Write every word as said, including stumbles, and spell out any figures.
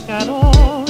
talk at all.